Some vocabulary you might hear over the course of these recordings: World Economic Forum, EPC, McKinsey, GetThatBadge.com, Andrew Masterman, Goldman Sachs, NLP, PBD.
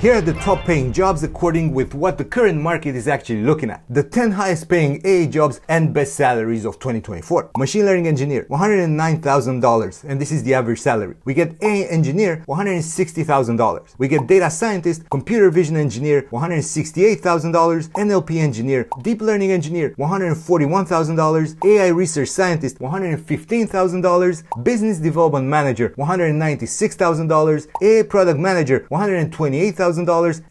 Here are the top paying jobs according with what the current market is actually looking at. The 10 highest paying AI jobs and best salaries of 2024. Machine learning engineer, $109,000, and this is the average salary. We get AI engineer, $160,000. We get data scientist, computer vision engineer, $168,000. NLP engineer, deep learning engineer, $141,000. AI research scientist, $115,000. Business development manager, $196,000. AI product manager, $128,000,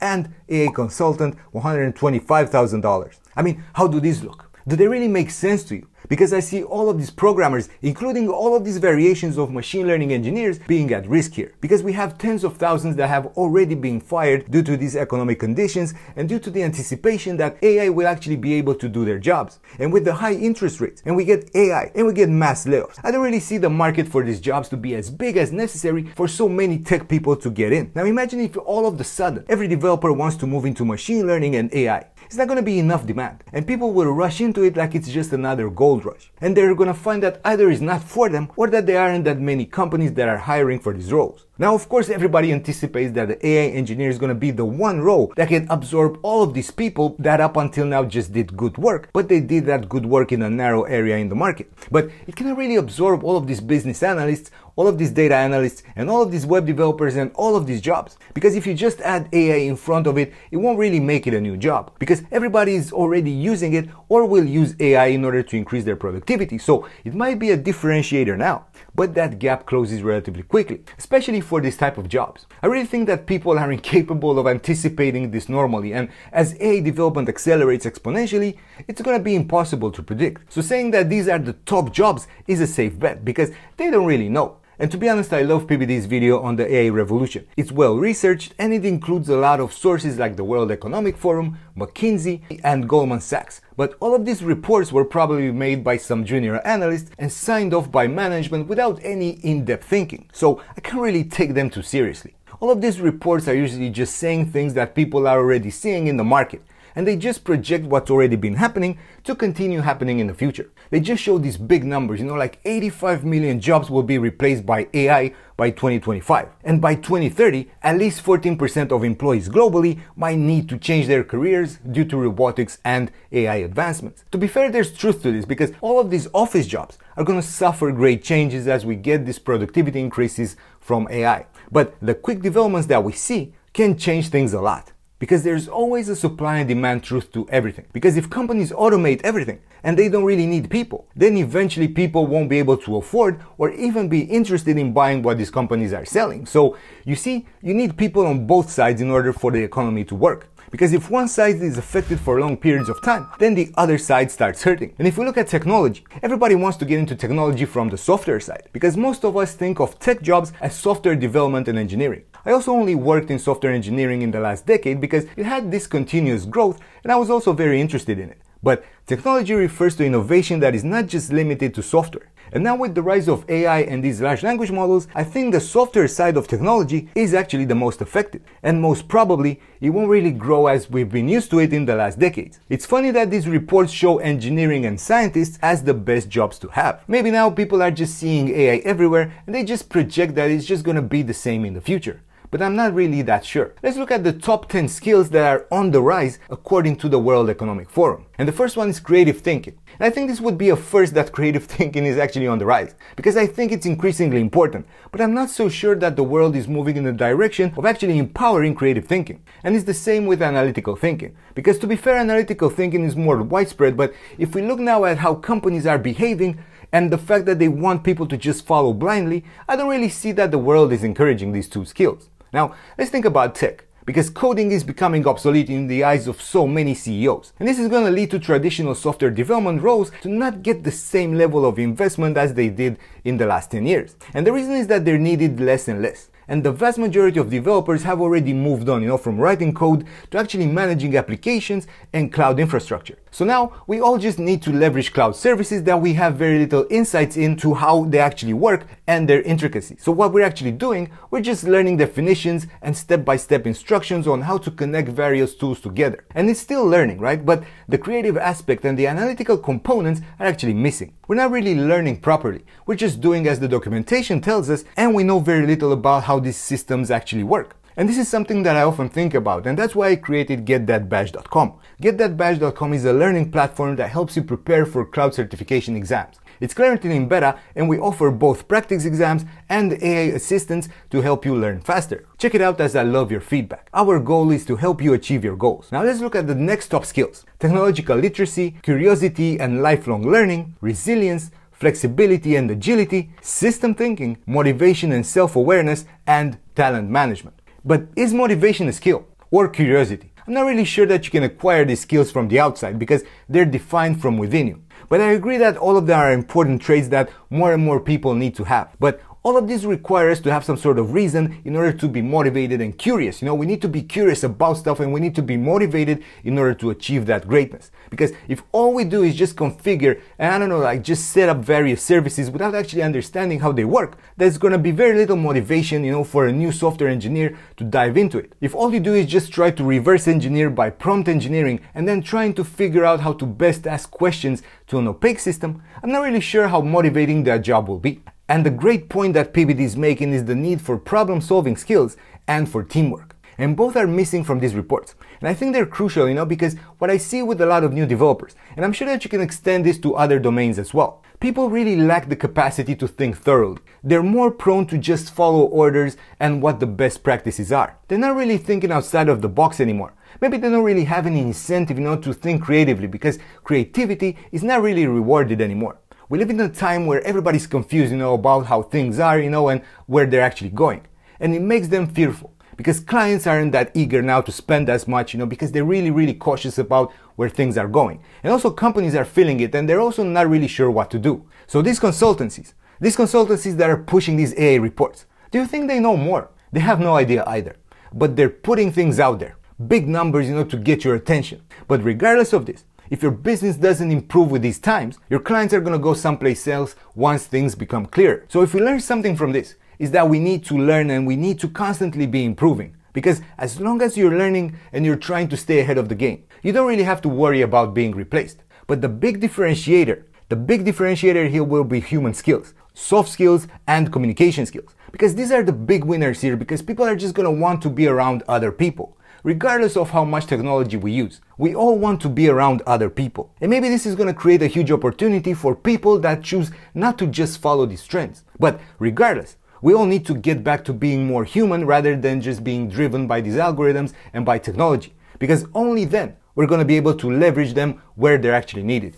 and AI consultant, $125,000. I mean, how do these look? Do they really make sense to you? Because I see all of these programmers, including all of these variations of machine learning engineers, being at risk here. Because we have tens of thousands that have already been fired due to these economic conditions and due to the anticipation that AI will actually be able to do their jobs. And with the high interest rates, and we get AI, and we get mass layoffs, I don't really see the market for these jobs to be as big as necessary for so many tech people to get in. Now imagine if all of a sudden every developer wants to move into machine learning and AI. It's not going to be enough demand, and people will rush into it like it's just another gold rush. And they're going to find that either it's not for them or that there aren't that many companies that are hiring for these roles. Now, of course, everybody anticipates that the AI engineer is going to be the one role that can absorb all of these people that up until now just did good work, but they did that good work in a narrow area in the market. But it cannot really absorb all of these business analysts, all of these data analysts, and all of these web developers, and all of these jobs. Because if you just add AI in front of it, it won't really make it a new job, because everybody is already using it or will use AI in order to increase their productivity. So it might be a differentiator now, but that gap closes relatively quickly, especially for this type of jobs. I really think that people are incapable of anticipating this normally, and as AI development accelerates exponentially, it's going to be impossible to predict. So saying that these are the top jobs is a safe bet, because they don't really know. And to be honest, I love PBD's video on the AI revolution. It's well researched, and it includes a lot of sources like the World Economic Forum, McKinsey, and Goldman Sachs. But all of these reports were probably made by some junior analyst and signed off by management without any in-depth thinking. So I can't really take them too seriously. All of these reports are usually just saying things that people are already seeing in the market, and they just project what's already been happening to continue happening in the future. They just show these big numbers, you know, like 85 million jobs will be replaced by AI by 2025. And by 2030, at least 14% of employees globally might need to change their careers due to robotics and AI advancements. To be fair, there's truth to this, because all of these office jobs are going to suffer great changes as we get these productivity increases from AI. But the quick developments that we see can change things a lot. Because there's always a supply and demand truth to everything. Because if companies automate everything and they don't really need people, then eventually people won't be able to afford or even be interested in buying what these companies are selling. So you see, you need people on both sides in order for the economy to work. Because if one side is affected for long periods of time, then the other side starts hurting. And if we look at technology, everybody wants to get into technology from the software side, because most of us think of tech jobs as software development and engineering. I also only worked in software engineering in the last decade because it had this continuous growth, and I was also very interested in it. But technology refers to innovation that is not just limited to software. And now with the rise of AI and these large language models, I think the software side of technology is actually the most affected. And most probably, it won't really grow as we've been used to it in the last decades. It's funny that these reports show engineering and scientists as the best jobs to have. Maybe now people are just seeing AI everywhere, and they just project that it's just going to be the same in the future. But I'm not really that sure. Let's look at the top 10 skills that are on the rise according to the World Economic Forum. And the first one is creative thinking. And I think this would be a first that creative thinking is actually on the rise, because I think it's increasingly important. But I'm not so sure that the world is moving in the direction of actually empowering creative thinking. And it's the same with analytical thinking. Because to be fair, analytical thinking is more widespread, but if we look now at how companies are behaving, and the fact that they want people to just follow blindly, I don't really see that the world is encouraging these two skills. Now, let's think about tech, because coding is becoming obsolete in the eyes of so many CEOs. And this is going to lead to traditional software development roles to not get the same level of investment as they did in the last 10 years. And the reason is that they're needed less and less. And the vast majority of developers have already moved on, you know, from writing code to actually managing applications and cloud infrastructure. So now we all just need to leverage cloud services that we have very little insights into how they actually work and their intricacies. So what we're actually doing, we're just learning definitions and step-by-step instructions on how to connect various tools together. And it's still learning, right? But the creative aspect and the analytical components are actually missing. We're not really learning properly. We're just doing as the documentation tells us, and we know very little about how these systems actually work. And this is something that I often think about, and that's why I created GetThatBadge.com. GetThatBadge.com is a learning platform that helps you prepare for cloud certification exams. It's currently in beta, and we offer both practice exams and AI assistance to help you learn faster. Check it out, as I love your feedback. Our goal is to help you achieve your goals. Now let's look at the next top skills: technological literacy, curiosity and lifelong learning, resilience, flexibility and agility, system thinking, motivation and self-awareness, and talent management. But is motivation a skill? Or curiosity? I'm not really sure that you can acquire these skills from the outside, because they're defined from within you. But I agree that all of them are important traits that more and more people need to have. But all of this requires to have some sort of reason in order to be motivated and curious. You know, we need to be curious about stuff, and we need to be motivated in order to achieve that greatness. Because if all we do is just configure and just set up various services without actually understanding how they work, there's gonna be very little motivation, you know, for a new software engineer to dive into it. If all you do is just try to reverse engineer by prompt engineering and then trying to figure out how to best ask questions to an opaque system, I'm not really sure how motivating that job will be. And the great point that PBD is making is the need for problem-solving skills and for teamwork. And both are missing from these reports. And I think they're crucial, you know, because what I see with a lot of new developers, and I'm sure that you can extend this to other domains as well, people really lack the capacity to think thoroughly. They're more prone to just follow orders and what the best practices are. They're not really thinking outside of the box anymore. Maybe they don't really have any incentive, you know, to think creatively, because creativity is not really rewarded anymore. We live in a time where everybody's confused, you know, about how things are, you know, and where they're actually going. And it makes them fearful, because clients aren't that eager now to spend as much, you know, because they're really cautious about where things are going. And also companies are feeling it, and they're also not really sure what to do. So these consultancies that are pushing these AI reports, do you think they know more? They have no idea either, but they're putting things out there. Big numbers, you know, to get your attention. But regardless of this, if your business doesn't improve with these times, your clients are gonna go someplace else once things become clearer. So if we learn something from this, is that we need to learn, and we need to constantly be improving. Because as long as you're learning and you're trying to stay ahead of the game, you don't really have to worry about being replaced. But the big differentiator here will be human skills, soft skills and communication skills. Because these are the big winners here, because people are just gonna want to be around other people. Regardless of how much technology we use, we all want to be around other people. And maybe this is going to create a huge opportunity for people that choose not to just follow these trends. But regardless, we all need to get back to being more human rather than just being driven by these algorithms and by technology. Because only then we're going to be able to leverage them where they're actually needed.